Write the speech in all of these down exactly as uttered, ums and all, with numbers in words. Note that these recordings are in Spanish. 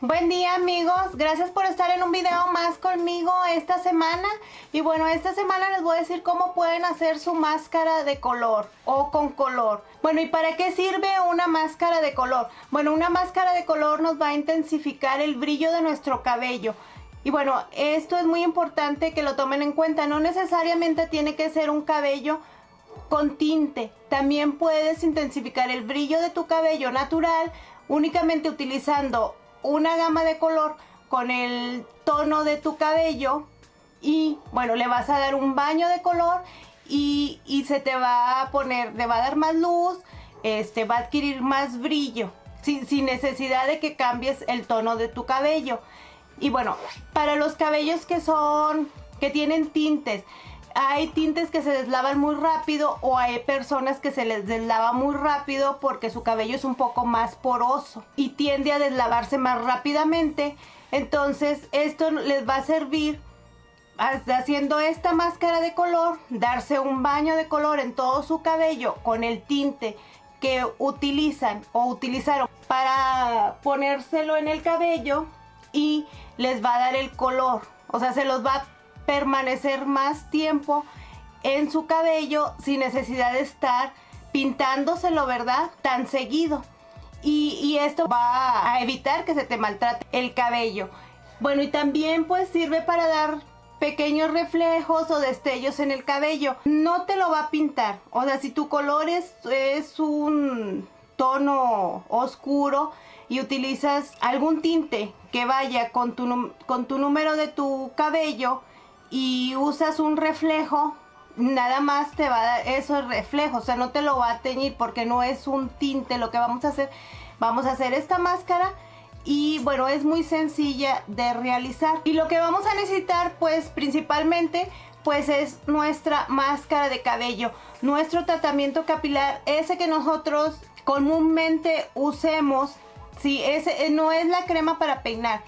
Buen día amigos, gracias por estar en un video más conmigo esta semana. Y bueno, esta semana les voy a decir cómo pueden hacer su máscara de color o con color. Bueno, ¿y para qué sirve una máscara de color? Bueno, una máscara de color nos va a intensificar el brillo de nuestro cabello. Y bueno, esto es muy importante que lo tomen en cuenta. No necesariamente tiene que ser un cabello con tinte. También puedes intensificar el brillo de tu cabello natural únicamente utilizando una gama de color con el tono de tu cabello y bueno, le vas a dar un baño de color y, y se te va a poner, le va a dar más luz, este, va a adquirir más brillo sin, sin necesidad de que cambies el tono de tu cabello. Y bueno, para los cabellos que son, que tienen tintes, hay tintes que se deslavan muy rápido o hay personas que se les deslava muy rápido porque su cabello es un poco más poroso y tiende a deslavarse más rápidamente. Entonces esto les va a servir, haciendo esta máscara de color, darse un baño de color en todo su cabello con el tinte que utilizan o utilizaron para ponérselo en el cabello y les va a dar el color, o sea, se los va a permanecer más tiempo en su cabello sin necesidad de estar pintándoselo, ¿verdad?, tan seguido. Y, y esto va a evitar que se te maltrate el cabello. Bueno, y también pues sirve para dar pequeños reflejos o destellos en el cabello. No te lo va a pintar, o sea, si tu color es, es un tono oscuro y utilizas algún tinte que vaya con tu, con tu número de tu cabello y usas un reflejo, nada más te va a dar esos reflejos, o sea, no te lo va a teñir porque no es un tinte. Lo que vamos a hacer, vamos a hacer esta máscara y bueno, es muy sencilla de realizar. Y lo que vamos a necesitar pues principalmente pues es nuestra máscara de cabello, nuestro tratamiento capilar, ese que nosotros comúnmente usemos, sí, ese no es la crema para peinar.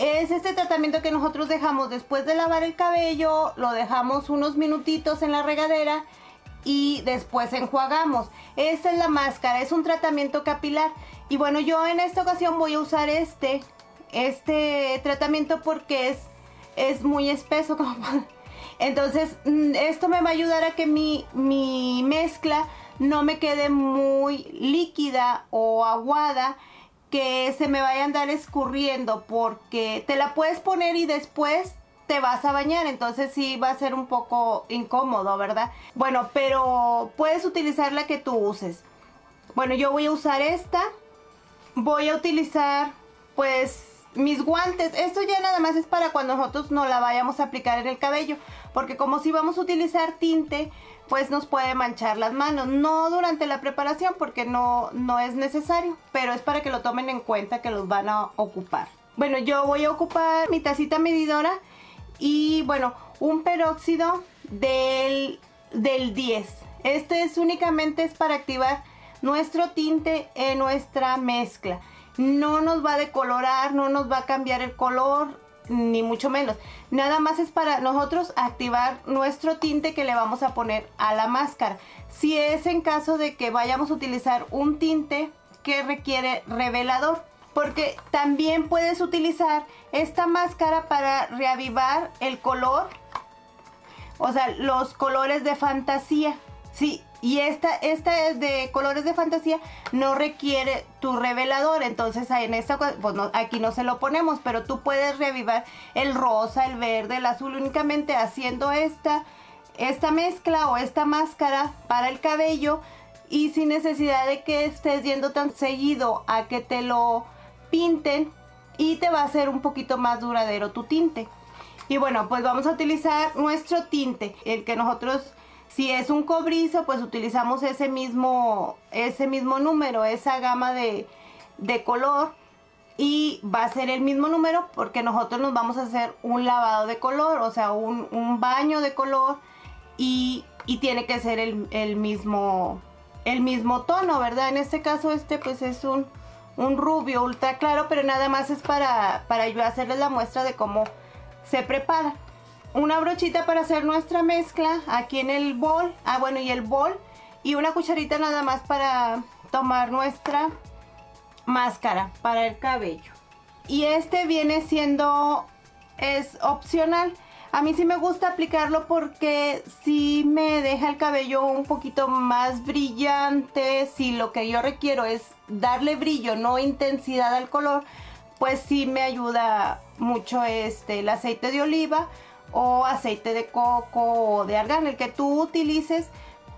Es este tratamiento que nosotros dejamos después de lavar el cabello, lo dejamos unos minutitos en la regadera y después enjuagamos. Esta es la máscara, es un tratamiento capilar. Y bueno, yo en esta ocasión voy a usar este, este tratamiento porque es, es muy espeso. Como... Entonces, esto me va a ayudar a que mi, mi mezcla no me quede muy líquida o aguada, que se me vaya a andar escurriendo, porque te la puedes poner y después te vas a bañar, entonces sí va a ser un poco incómodo, ¿verdad? Bueno, pero puedes utilizar la que tú uses. Bueno, yo voy a usar esta, voy a utilizar pues mis guantes. Esto ya nada más es para cuando nosotros no la vayamos a aplicar en el cabello, porque como si vamos a utilizar tinte, pues nos puede manchar las manos. No durante la preparación porque no, no es necesario, pero es para que lo tomen en cuenta que los van a ocupar. Bueno, yo voy a ocupar mi tacita medidora y bueno, un peróxido del, del diez. Este es únicamente es para activar nuestro tinte en nuestra mezcla. No nos va a decolorar, no nos va a cambiar el color, ni mucho menos. Nada más es para nosotros activar nuestro tinte que le vamos a poner a la máscara. Si es en caso de que vayamos a utilizar un tinte que requiere revelador, porque también puedes utilizar esta máscara para reavivar el color, o sea, los colores de fantasía. Sí, y esta, esta es de colores de fantasía, no requiere tu revelador, entonces en esta, pues no, aquí no se lo ponemos, pero tú puedes reavivar el rosa, el verde, el azul, únicamente haciendo esta, esta mezcla o esta máscara para el cabello y sin necesidad de que estés yendo tan seguido a que te lo pinten, y te va a hacer un poquito más duradero tu tinte. Y bueno, pues vamos a utilizar nuestro tinte, el que nosotros... Si es un cobrizo, pues utilizamos ese mismo, ese mismo número, esa gama de, de color, y va a ser el mismo número porque nosotros nos vamos a hacer un lavado de color, o sea, un, un baño de color, y, y tiene que ser el, el, mismo, el mismo tono, ¿verdad? En este caso este pues es un, un rubio ultra claro, pero nada más es para, para yo hacerles la muestra de cómo se prepara. Una brochita para hacer nuestra mezcla aquí en el bol, ah bueno, y el bol, y una cucharita nada más para tomar nuestra máscara para el cabello. y este viene siendo, es opcional. A mí sí me gusta aplicarlo porque sí me deja el cabello un poquito más brillante. Si lo que yo requiero es darle brillo, no intensidad al color, pues sí me ayuda mucho este, el aceite de oliva o aceite de coco o de argán, el que tú utilices,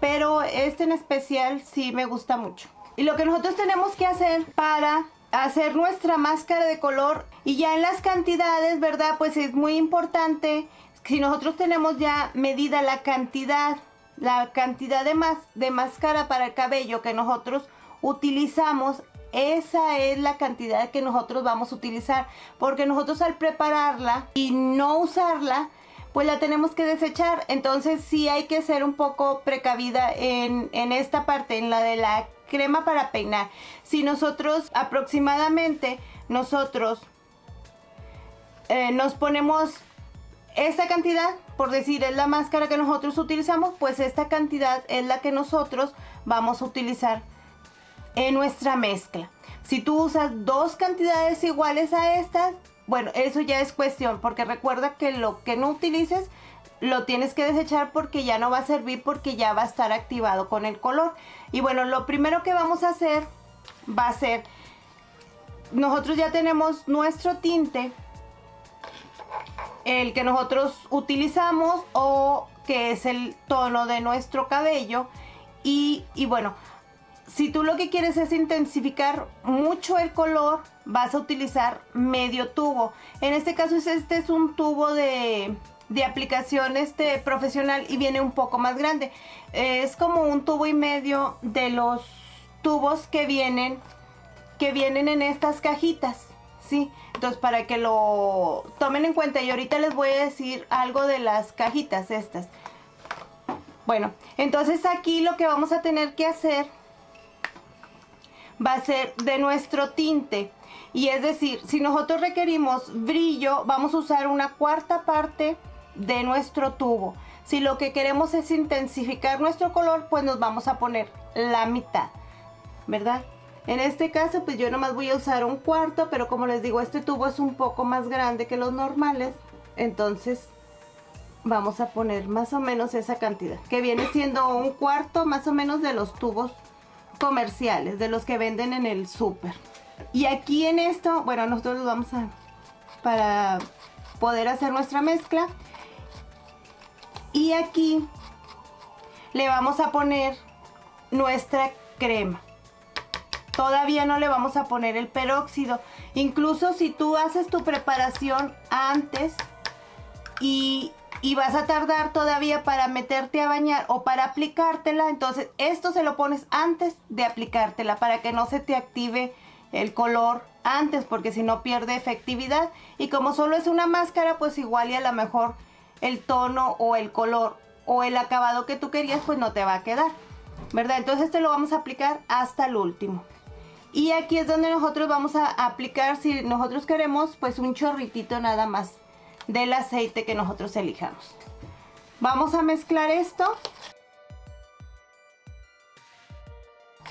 pero este en especial sí me gusta mucho. Y lo que nosotros tenemos que hacer para hacer nuestra máscara de color, y ya en las cantidades, ¿verdad? Pues es muy importante, si nosotros tenemos ya medida la cantidad, la cantidad de, más, de máscara para el cabello que nosotros utilizamos, esa es la cantidad que nosotros vamos a utilizar, porque nosotros al prepararla y no usarla, pues la tenemos que desechar. Entonces sí hay que ser un poco precavida en, en esta parte, en la de la crema para peinar. Si nosotros aproximadamente nosotros eh, nos ponemos esta cantidad, por decir es la máscara que nosotros utilizamos, pues esta cantidad es la que nosotros vamos a utilizar en nuestra mezcla. Si tú usas dos cantidades iguales a estas, bueno, eso ya es cuestión, porque recuerda que lo que no utilices lo tienes que desechar porque ya no va a servir, porque ya va a estar activado con el color. Y bueno, lo primero que vamos a hacer va a ser, nosotros ya tenemos nuestro tinte, el que nosotros utilizamos o que es el tono de nuestro cabello. Y, y bueno, si tú lo que quieres es intensificar mucho el color, vas a utilizar medio tubo. En este caso este es un tubo de... de aplicación este profesional y viene un poco más grande, es como un tubo y medio de los tubos que vienen que vienen en estas cajitas, ¿sí? Entonces para que lo tomen en cuenta, y ahorita les voy a decir algo de las cajitas estas. Bueno, entonces aquí lo que vamos a tener que hacer va a ser de nuestro tinte, y es decir, si nosotros requerimos brillo, vamos a usar una cuarta parte de nuestro tubo. Si lo que queremos es intensificar nuestro color, pues nos vamos a poner la mitad, ¿verdad? En este caso pues yo nomás voy a usar un cuarto, pero como les digo, este tubo es un poco más grande que los normales, entonces vamos a poner más o menos esa cantidad, que viene siendo un cuarto más o menos de los tubos comerciales, de los que venden en el súper. Y aquí en esto, bueno, nosotros lo vamos a, para poder hacer nuestra mezcla, y aquí le vamos a poner nuestra crema. Todavía no le vamos a poner el peróxido. Incluso si tú haces tu preparación antes y, y vas a tardar todavía para meterte a bañar o para aplicártela, entonces esto se lo pones antes de aplicártela para que no se te active el color antes, porque si no pierde efectividad. Y como solo es una máscara, pues igual y a lo mejor el tono o el color o el acabado que tú querías pues no te va a quedar, ¿verdad? Entonces este lo vamos a aplicar hasta el último, y aquí es donde nosotros vamos a aplicar, si nosotros queremos, pues un chorritito nada más del aceite que nosotros elijamos. Vamos a mezclar esto.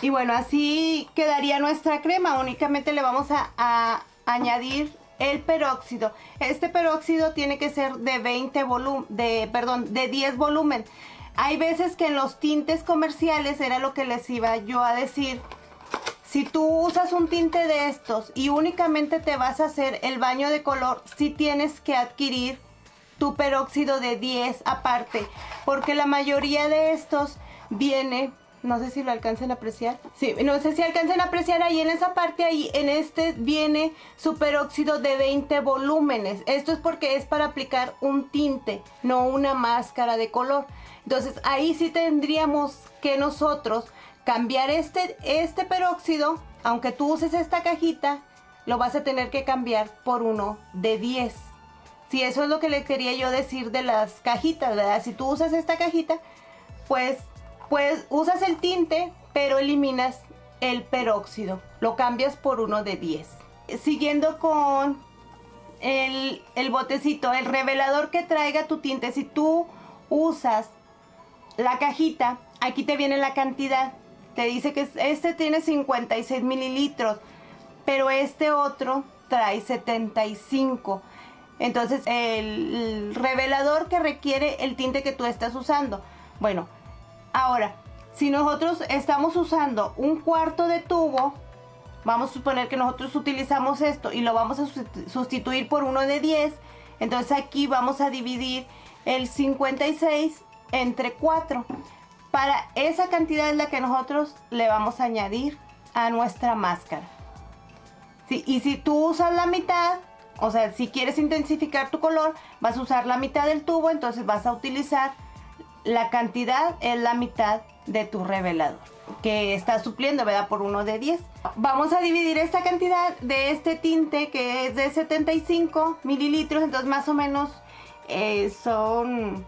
Y bueno, así quedaría nuestra crema. Únicamente le vamos a, a añadir el peróxido. Este peróxido tiene que ser de veinte volumen, de, perdón, de diez volumen. Hay veces que en los tintes comerciales, era lo que les iba yo a decir, si tú usas un tinte de estos y únicamente te vas a hacer el baño de color, sí tienes que adquirir tu peróxido de diez aparte, porque la mayoría de estos viene... No sé si lo alcancen a apreciar. Sí, no sé si alcancen a apreciar ahí en esa parte, ahí en este viene su peróxido de veinte volúmenes. Esto es porque es para aplicar un tinte, no una máscara de color. Entonces ahí sí tendríamos que nosotros cambiar este, este peróxido. Aunque tú uses esta cajita, lo vas a tener que cambiar por uno de diez. Sí, eso es lo que le quería yo decir de las cajitas, ¿verdad? Si tú usas esta cajita, pues... Pues usas el tinte, pero eliminas el peróxido. Lo cambias por uno de diez. Siguiendo con el, el botecito, el revelador que traiga tu tinte. Si tú usas la cajita, aquí te viene la cantidad. Te dice que este tiene cincuenta y seis mililitros, pero este otro trae setenta y cinco. Entonces el revelador que requiere el tinte que tú estás usando. Bueno, ahora, si nosotros estamos usando un cuarto de tubo, vamos a suponer que nosotros utilizamos esto y lo vamos a sustituir por uno de diez. Entonces aquí vamos a dividir el cincuenta y seis entre cuatro. Para esa cantidad es la que nosotros le vamos a añadir a nuestra máscara. Sí, y si tú usas la mitad, o sea, si quieres intensificar tu color, vas a usar la mitad del tubo, entonces vas a utilizar la cantidad, es la mitad de tu revelador, que está supliendo, ¿verdad?, por uno de diez. Vamos a dividir esta cantidad de este tinte, que es de setenta y cinco mililitros, entonces más o menos eh, son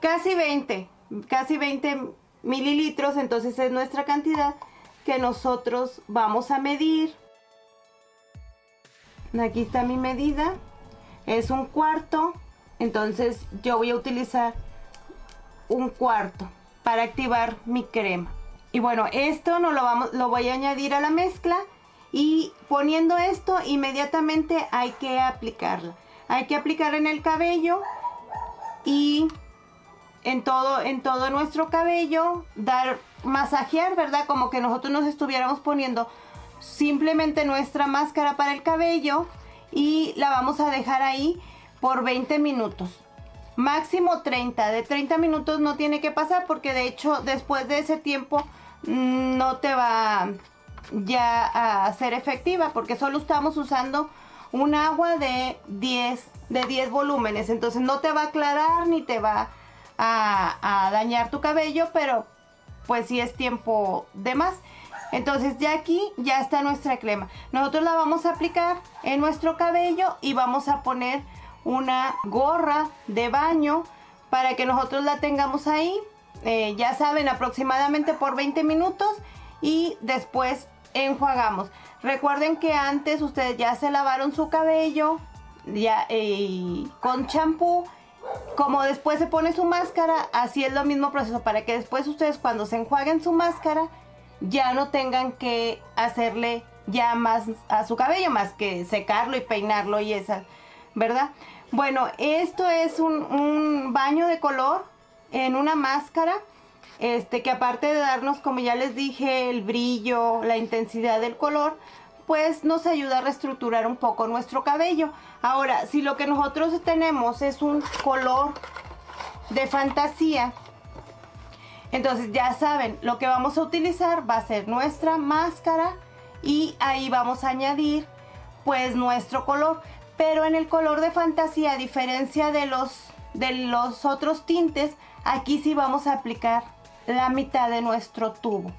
casi veinte, casi veinte mililitros, entonces es nuestra cantidad que nosotros vamos a medir. Aquí está mi medida, es un cuarto, entonces yo voy a utilizar un cuarto para activar mi crema. Y bueno, esto no lo vamos, lo voy a añadir a la mezcla, y poniendo esto inmediatamente hay que aplicarla. Hay que aplicar en el cabello y en todo, en todo nuestro cabello, dar, masajear, ¿verdad? Como que nosotros nos estuviéramos poniendo simplemente nuestra máscara para el cabello, y la vamos a dejar ahí por veinte minutos. Máximo treinta, de treinta minutos no tiene que pasar, porque de hecho después de ese tiempo no te va ya a ser efectiva, porque solo estamos usando un agua de diez, de diez volúmenes, entonces no te va a aclarar ni te va a, a dañar tu cabello, pero pues sí es tiempo de más. Entonces ya aquí ya está nuestra crema, nosotros la vamos a aplicar en nuestro cabello y vamos a poner una gorra de baño para que nosotros la tengamos ahí, eh, ya saben, aproximadamente por veinte minutos, y después enjuagamos. Recuerden que antes ustedes ya se lavaron su cabello ya, eh, con champú, como después se pone su máscara, así es lo mismo proceso, para que después ustedes cuando se enjuaguen su máscara ya no tengan que hacerle ya más a su cabello, más que secarlo y peinarlo y esas, ¿verdad? Bueno, esto es un, un baño de color en una máscara, este, que aparte de darnos, como ya les dije, el brillo, la intensidad del color, pues nos ayuda a reestructurar un poco nuestro cabello. Ahora, si lo que nosotros tenemos es un color de fantasía, entonces ya saben, lo que vamos a utilizar va a ser nuestra máscara, y ahí vamos a añadir pues nuestro color. Pero en el color de fantasía, a diferencia de los, de los otros tintes, aquí sí vamos a aplicar la mitad de nuestro tubo,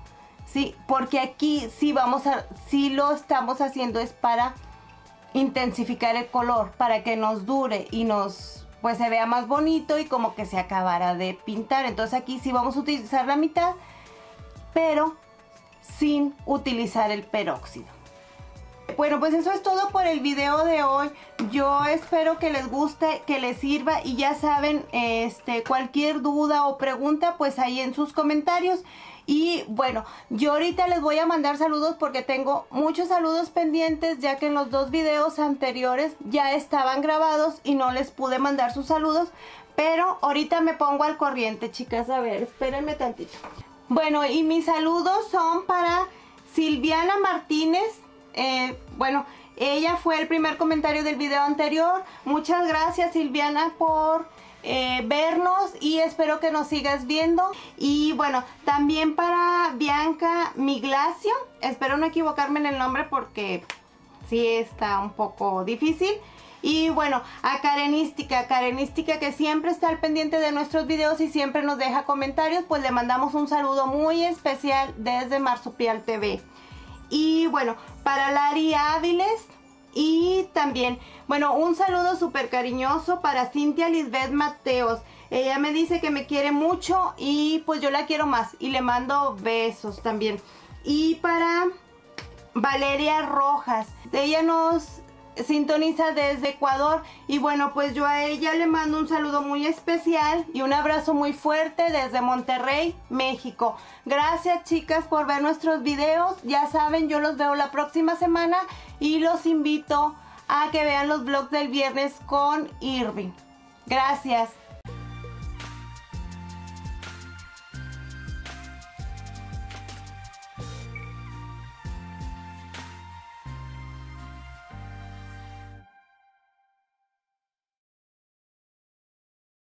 ¿sí? Porque aquí sí vamos a, sí lo estamos haciendo es para intensificar el color, para que nos dure y nos, pues se vea más bonito y como que se acabara de pintar. Entonces aquí sí vamos a utilizar la mitad, pero sin utilizar el peróxido. Bueno, pues eso es todo por el video de hoy. Yo espero que les guste, que les sirva, y ya saben, este, cualquier duda o pregunta, pues ahí en sus comentarios. Y bueno, yo ahorita les voy a mandar saludos porque tengo muchos saludos pendientes, ya que en los dos videos anteriores ya estaban grabados y no les pude mandar sus saludos, pero ahorita me pongo al corriente, chicas. A ver, espérenme tantito. Bueno, y mis saludos son para Silviana Martínez. Eh, bueno, ella fue el primer comentario del video anterior. Muchas gracias, Silviana, por eh, vernos, y espero que nos sigas viendo. Y bueno, también para Bianca Miglacio, espero no equivocarme en el nombre porque sí está un poco difícil. Y bueno, a Karenística, Karenística que siempre está al pendiente de nuestros videos y siempre nos deja comentarios, pues le mandamos un saludo muy especial desde Marsupial T V. Y bueno, para Lari Áviles, y también, bueno, un saludo súper cariñoso para Cynthia Lizbeth Mateos. Ella me dice que me quiere mucho y pues yo la quiero más, y le mando besos también. Y para Valeria Rojas, ella nos sintoniza desde Ecuador. Y bueno, pues yo a ella le mando un saludo muy especial y un abrazo muy fuerte desde Monterrey, México. Gracias, chicas, por ver nuestros videos. Ya saben, yo los veo la próxima semana y los invito a que vean los vlogs del viernes con Irving. Gracias.